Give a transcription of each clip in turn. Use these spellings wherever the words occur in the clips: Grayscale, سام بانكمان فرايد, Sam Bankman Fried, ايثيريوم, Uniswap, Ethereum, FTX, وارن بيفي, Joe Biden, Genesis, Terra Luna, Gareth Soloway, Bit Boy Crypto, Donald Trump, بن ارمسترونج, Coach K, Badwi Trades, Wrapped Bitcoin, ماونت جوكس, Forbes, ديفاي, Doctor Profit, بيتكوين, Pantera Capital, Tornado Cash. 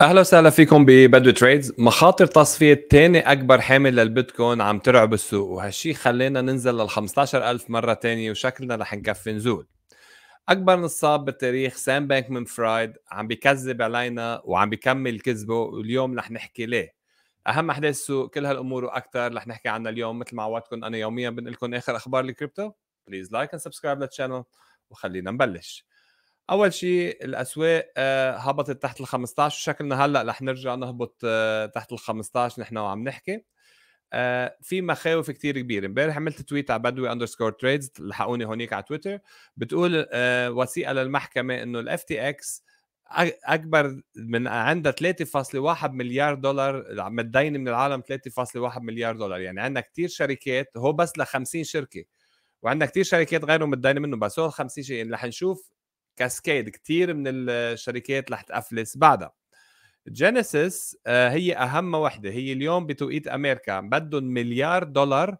اهلا وسهلا فيكم ببدو تريدز. مخاطر تصفيه ثاني اكبر حامل للبيتكوين عم ترعب السوق، وهالشي خلينا ننزل لل 15000 مره ثانيه وشكلنا رح نكفي نزول. اكبر نصاب بالتاريخ سام بانكمان فرايد عم بكذب علينا وعم بكمل كذبه، واليوم رح نحكي ليه. اهم احداث السوق، كل هالامور واكثر رح نحكي عنها اليوم. مثل ما عودتكم انا يوميا بنقول لكم اخر اخبار الكريبتو. بليز لايك اند سبسكرايب للشانل وخلينا نبلش. اول شيء الاسواق هبطت تحت ال 15 وشكلنا هلا رح نرجع نهبط تحت ال 15 نحن وعم نحكي. في مخاوف كثير كبيره. امبارح عملت تويت على بدوي_تريدز، لحقوني هونيك على تويتر، بتقول وثيقه للمحكمه انه ال FTX اكبر من عندها 3.1 مليار دولار متدينه من العالم. 3.1 مليار دولار يعني عندنا كثير شركات، هو بس ل 50 شركه، وعندنا كثير شركات غيرهم متدينه منه، بس هو 50 شيء. يعني رح نشوف كاسكيد كثير من الشركات رح تأفلس بعدها. جينيسيس هي اهم وحده، هي اليوم بتوقيت امريكا بدهم مليار دولار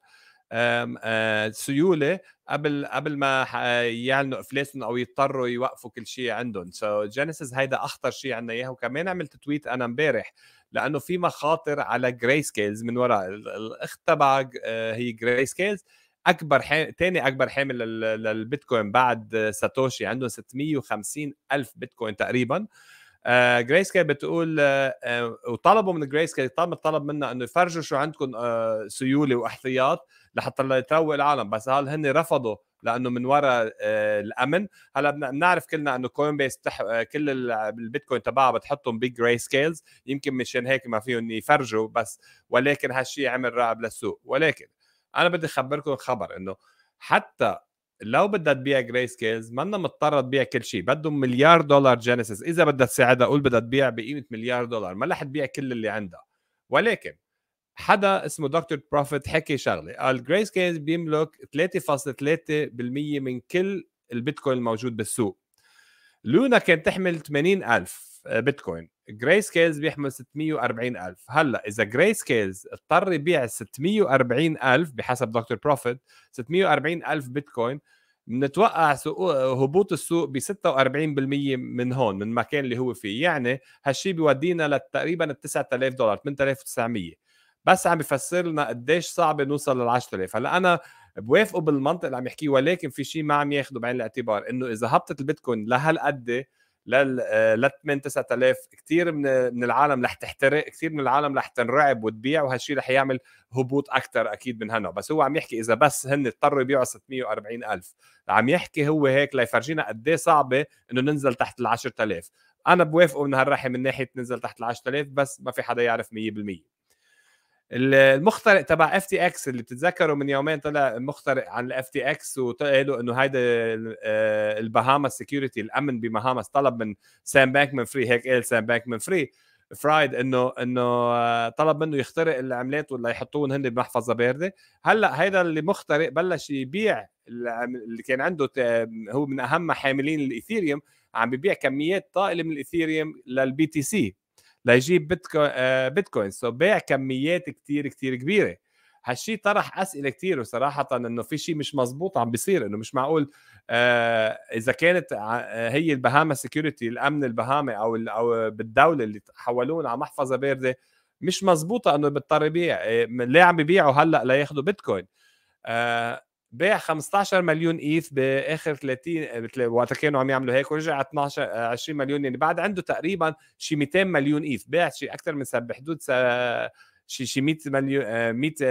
سيوله قبل ما يعلنوا افلاسهم او يضطروا يوقفوا كل شيء عندهم. سو جينيسيس هيدا اخطر شيء عندنا اياه. وكمان عملت تويت انا امبارح لانه في مخاطر على Grayscale من وراء الاخت تبعها. هي Grayscale ثاني اكبر حامل للبيتكوين بعد ساتوشي، عنده 650 الف بيتكوين تقريبا. Grayscale بتقول وطلبوا من Grayscale، طلب منا انه يفرجوا شو عندكم سيوله واحتياط لحتى لا يتروق العالم، بس هل هن رفضوا لانه من وراء الامن. هلا بنعرف كلنا انه كوين بيس كل البيتكوين تبعها بتحطهم بGrayscale، يمكن مشان هيك ما فيهم يفرجوا بس، ولكن هالشيء عمل رعب للسوق. ولكن انا بدي اخبركم خبر انه حتى لو بدها تبيع Grayscale منا مضطره تبيع كل شيء. بدهم مليار دولار Genesis، اذا بدها تساعدها قول بدها تبيع بقيمه مليار دولار، ما رح تبيع كل اللي عندها. ولكن حدا اسمه دكتور بروفيت حكي شغله، قال Grayscale بيملك 3.3% من كل البيتكوين الموجود بالسوق. لونا كانت تحمل 80,000 بيتكوين، Grayscale بيحمل 640,000. هلا إذا Grayscale اضطر يبيع 640,000 بحسب دكتور بروفيت، 640,000 بيتكوين، بنتوقع هبوط السوق ب 46% من هون، من المكان اللي هو فيه. يعني هالشيء بيودينا لتقريبا 9000 دولار، 8900. بس عم بفسر لنا قديش صعب نوصل لل 10000. هلا أنا بوافقه بالمنطق اللي عم يحكيه، ولكن في شيء ما عم ياخده بعين الاعتبار، إنه إذا هبطت البيتكوين لهالقد ل 8 9000 كثير من العالم رح تحترق، كثير من العالم رح تنرعب وتبيع، وهالشيء رح يعمل هبوط اكثر اكيد من هنا. بس هو عم يحكي اذا بس هن اضطروا يبيعوا 640,000، عم يحكي هو هيك ليفرجينا قد ايه صعبه انه ننزل تحت ال 10,000. انا بوافقه من هالرحم من ناحيه ننزل تحت ال 10,000، بس ما في حدا يعرف 100%. المخترق تبع FTX اللي بتتذكروا من يومين طلع مخترق عن FTX وقالوا انه هيدا البهاما سكيورتي، الامن بمهامس، طلب من سام بانكمان فري، هيك قال سام بانكمان فرايد انه طلب منه يخترق العملات ولا يحطوهم هن بمحفظه بارده. هلا هيدا اللي مخترق بلش يبيع اللي كان عنده، هو من اهم حاملين الايثيريوم، عم ببيع كميات طائله من الايثيريوم للبي تي سي ليجيب بيتكوين. سو بيع كميات كثير كثير كبيره. هالشيء طرح اسئله كثير، وصراحه انه في شيء مش مزبوط عم بيصير. انه مش معقول اذا كانت هي البهاما سكيورتي، الامن البهامي او بالدوله اللي حولوهم على محفظه بارده، مش مزبوطه انه بيضطر يبيع. ليه عم بيبيعوا هلا لياخذوا بيتكوين؟ بيع 15 مليون ايث باخر 30 وقت كانوا عم يعملوا هيك، ورجع 20 مليون. يعني بعد عنده تقريبا شي 200 مليون ايث، بيع شي اكثر من بحدود شي 100 مليون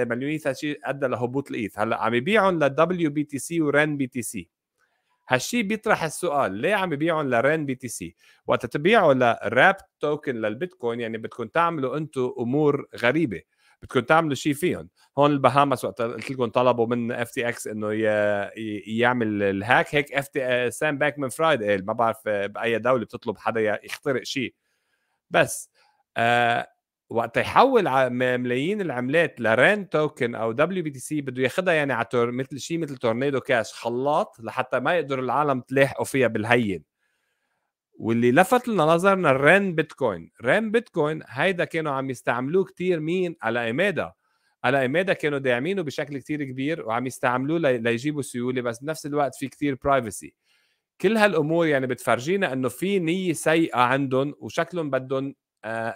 ايث. هالشيء ادى لهبوط الايث. هلا عم يبيعهم للدبليو بي تي سي ورن بي تي سي. هالشيء بيطرح السؤال، ليه عم يبيعهم لرن بي تي سي؟ وقت تبيعوا لراب توكن للبيتكوين يعني بدكم تعملوا انتم امور غريبه، بدكم تعملوا شيء فيهم. هون البهامس وقت قلت لكم طلبوا من اف تي اكس انه يعمل الهاك، هيك سام بانكمان فرايد قال ما بعرف باي دوله بتطلب حدا يخترق شيء. بس وقت يحول ملايين العملات لرين توكن او دبليو بي تي سي، بده ياخذها يعني على مثل تورنيدو كاش، خلاط لحتى ما يقدر العالم تلاحقوا فيها بالهين. واللي لفت لنا نظرنا الرن بيتكوين. رن بيتكوين هيدا كانوا عم يستعملوه كثير مين؟ على إمادة. على إمادة كانوا داعمينه بشكل كثير كبير وعم يستعملوه ليجيبوا سيوله، بس بنفس الوقت في كثير برايفسي. كل هالامور يعني بتفرجينا انه في نيه سيئه عندهم، وشكلهم بدهم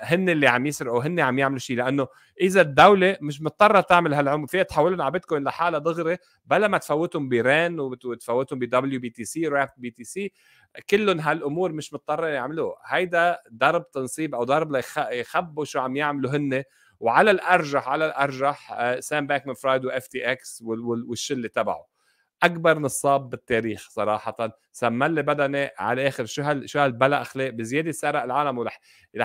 هن اللي عم يسرقوا، هن عم يعملوا شيء، لانه اذا الدوله مش مضطره تعمل هالعمله فيها تحولهم على بيتكوين لحالها دغري بلا ما تفوتهم برين وتفوتهم بدبليو بي تي سي رابت بي تي سي، كلهم هالامور مش مضطره يعملوها. هيدا ضرب تنصيب او ضرب ليخبوا شو عم يعملوا هن، وعلى الارجح على الارجح سام باكمان فرايد واف تي اكس والشله تبعه اكبر نصاب بالتاريخ صراحه، سملي بدني على اخر شو هالبلا اخلاق، بزياده سرق العالم ورح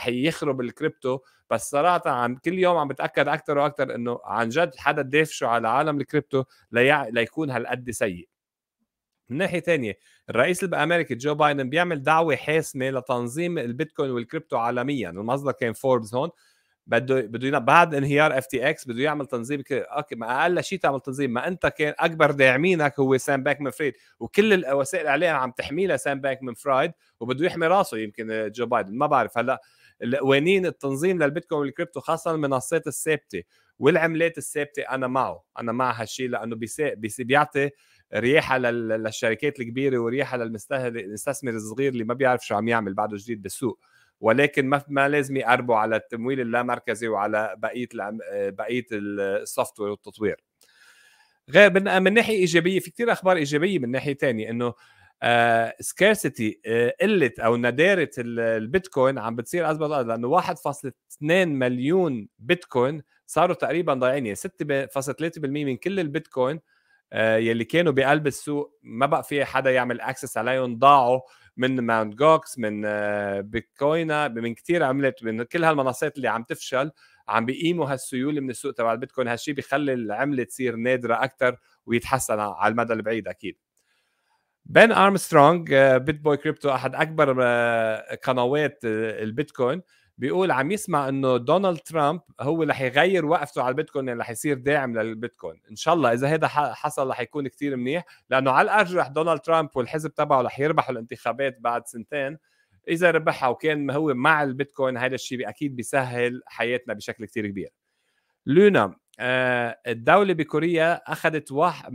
يخرب الكريبتو. بس صراحه عم كل يوم عم بتاكد اكثر واكثر انه عن جد حدا دافشوا على عالم الكريبتو ليكون هالقد سيء. من ناحيه ثانيه الرئيس الامريكي جو بايدن بيعمل دعوه حاسمه لتنظيم البيتكوين والكريبتو عالميا، المصدر كان فوربس. هون بده بعد انهيار اف تي اكس بده يعمل تنظيم اوكي، ما اقل شيء تعمل تنظيم، ما انت كان اكبر داعمينك هو سام باكمان فريد، وكل وسائل الاعلام عم تحمي لسام باكمان فرايد، وبده يحمي راسه يمكن جو بايدن، ما بعرف. هلا القوانين التنظيم للبيتكوين والكريبتو خاصه المنصات الثابته والعملات الثابته انا معه، انا مع هالشيء، لانه بيعطي ريحه للشركات الكبيره وريحه للمستثمر الصغير اللي ما بيعرف شو عم يعمل بعده جديد بالسوق، ولكن ما لازم يقربوا على التمويل اللامركزي وعلى بقيه السوفت وير والتطوير. غير من ناحيه ايجابيه في كثير اخبار ايجابيه، من ناحيه ثانيه انه سكارسيتي قله او نداره البيتكوين عم بتصير ازبط، لانه 1.2 مليون بيتكوين صاروا تقريبا ضايعين، يعني 6.3% من كل البيتكوين يلي كانوا بقلب السوق ما بقى في حدا يعمل اكسس عليهم، ضاعوا من ماونت جوكس، من بيتكوينا، من كثير عملات، من كل هالمنصات اللي عم تفشل عم بيقيموا هالسيوله من السوق تبع البيتكوين. هالشيء بيخلي العمله تصير نادره اكثر ويتحسن على المدى البعيد اكيد. بن ارمسترونج بيت بوي كريبتو احد اكبر قنوات البيتكوين بيقول عم يسمع انه دونالد ترامب هو اللي رح يغير وقفته على البيتكوين، يعني رح يصير داعم للبيتكوين ان شاء الله. اذا هذا حصل رح يكون كثير منيح، لانه على الارجح دونالد ترامب والحزب تبعه رح يربحوا الانتخابات بعد سنتين، اذا ربحها وكان هو مع البيتكوين هذا الشيء اكيد بيسهل حياتنا بشكل كثير كبير. لونا الدوله بكوريا اخذت $104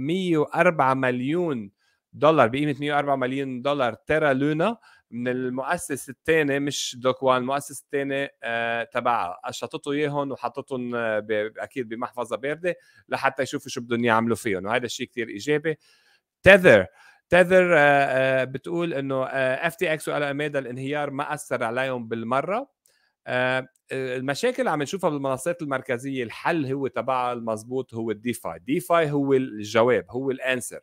مليون بقيمه $104 مليون تيرا لونا من المؤسس الثاني، مش دوك وان، المؤسس الثاني تبعها، شططوا اياهم وحطتهم اكيد بمحفظه بارده لحتى يشوفوا شو بدهم يعملوا فيهم، وهذا الشيء كثير ايجابي. تذر بتقول انه اف تي اكس والامادا الانهيار ما اثر عليهم بالمره. المشاكل عم نشوفها بالمنصات المركزيه، الحل هو تبعها المضبوط هو الديفاي، ديفاي هو الجواب، هو الانسر.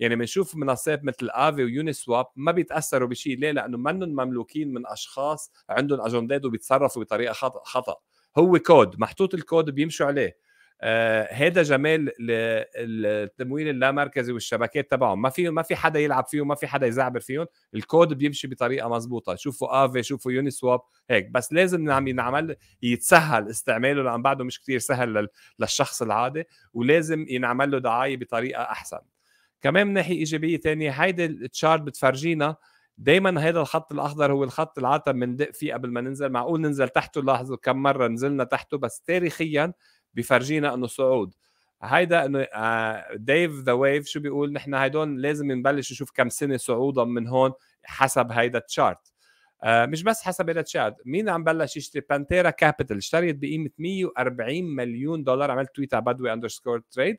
يعني بنشوف منصات مثل آفي ويونيسواب ما بيتاثروا بشيء، ليه؟ لانه منهم مملوكين من اشخاص عندهم اجندات وبيتصرفوا بطريقه خطا، هو كود محطوط، الكود بيمشوا عليه. هذا جمال التمويل اللامركزي والشبكات تبعهم، ما في حدا يلعب فيهم، ما في حدا يزعبر فيهم، الكود بيمشي بطريقه مضبوطه. شوفوا آفي، شوفوا يونيسواب هيك، بس لازم عم ينعمل يتسهل استعماله، لان بعده مش كثير سهل للشخص العادي، ولازم ينعمل له دعايه بطريقه احسن. كمان من ناحيه ايجابيه ثانيه، هيدي التشارت بتفرجينا دائما هذا الخط الاخضر هو الخط اللي عاده بندق فيه قبل ما ننزل، معقول ننزل تحته، لاحظوا كم مره نزلنا تحته، بس تاريخيا بفرجينا انه صعود. هيدا انه ديف ذا ويف شو بيقول، نحن هيدون لازم نبلش نشوف كم سنه صعودا من هون حسب هيدا التشارت. مش بس حسب هيدا التشارت، مين عم بلش يشتري؟ بانتيرا كابيتال اشتريت بقيمه $140 مليون، عملت تويت على بدوي _ تريد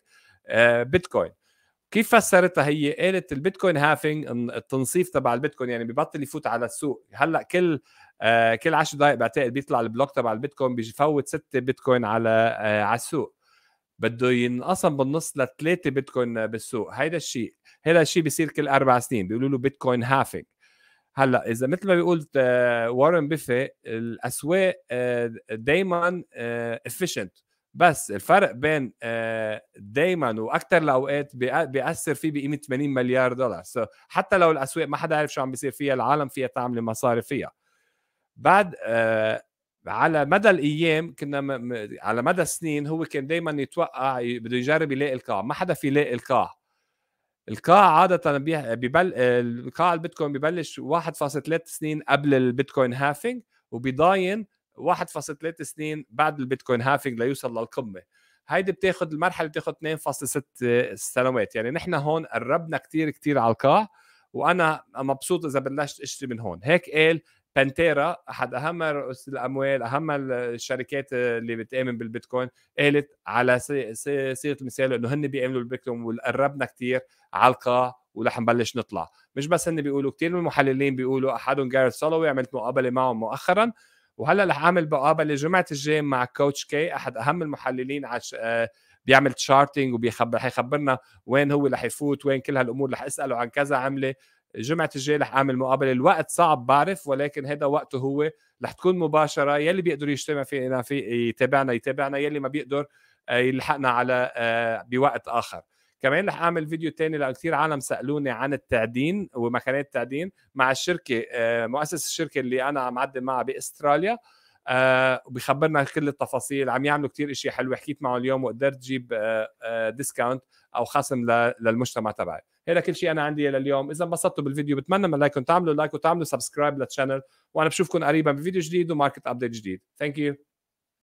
بيتكوين. كيف فسرتها هي؟ قالت البيتكوين هافينج، التنصيف تبع البيتكوين، يعني ببطل يفوت على السوق. هلا كل 10 دقائق بعتقد بيطلع البلوك تبع البيتكوين، بيجي فوت 6 بيتكوين على السوق، بده ينقسم بالنص ل3 بيتكوين بالسوق. هيدا الشيء بيصير كل 4 سنين، بيقولوا له بيتكوين هافينج. هلا اذا مثل ما بيقول وارن بيفي، الاسواق دائما افيشنت، بس الفرق بين دايما واكثر الاوقات بياثر فيه بقيمه $80 مليار. حتى لو الاسواق ما حدا عارف شو عم بيصير فيها، العالم فيها تعمل مصاري فيها. بعد على مدى الايام كنا على مدى السنين هو كان دايما يتوقع بده يجرب يلاقي القاع، ما حدا في يلاقي القاع عاده القاع البيتكوين ببلش 1.3 سنين قبل البيتكوين هافينج، وبيضاين 1.3 سنين بعد البيتكوين هافينج ليوصل للقمه. هيدي بتاخذ المرحله، بتاخذ 2.6 سنوات، يعني نحن هون قربنا كثير كثير على القاع، وانا مبسوط اذا بلشت اشتري من هون. هيك قال بانتيرا احد اهم رؤوس الاموال، اهم الشركات اللي بتامن بالبيتكوين، قالت على صيغه المثال انه هن بيامنوا بالبيتكوين وقربنا كثير على القاع ولح نبلش نطلع. مش بس هن بيقولوا، كثير من المحللين بيقولوا، احدهم جاريث سولوي، عملت مقابله معه مؤخرا، وهلا رح اعمل مقابله جمعه الجاي مع كوتش كي احد اهم المحللين بيعمل تشارتنج وبيخبر حيخبرنا وين هو رح يفوت، وين كل هالامور، رح اساله عن كذا عمله. جمعة الجاي رح اعمل مقابله، الوقت صعب بعرف، ولكن هذا وقته هو، رح تكون مباشره. يلي بيقدر يجتمع فينا في يتابعنا، يلي ما بيقدر يلحقنا على بوقت اخر. كمان رح اعمل فيديو ثاني لانه كثير عالم سالوني عن التعدين ومكانات التعدين مع الشركه، مؤسس الشركه اللي انا عم اعدل معها باستراليا، وبيخبرنا كل التفاصيل. عم يعملوا كثير اشياء حلوه، حكيت معه اليوم وقدرت جيب ديسكاونت او خصم للمجتمع تبعي. هذا كل شيء انا عندي لليوم. اذا انبسطتوا بالفيديو بتمنى من لايككم، تعملوا لايك وتعملوا سبسكرايب للشانل، وانا بشوفكم قريبا بفيديو جديد وماركت ابديت جديد. ثانك يو.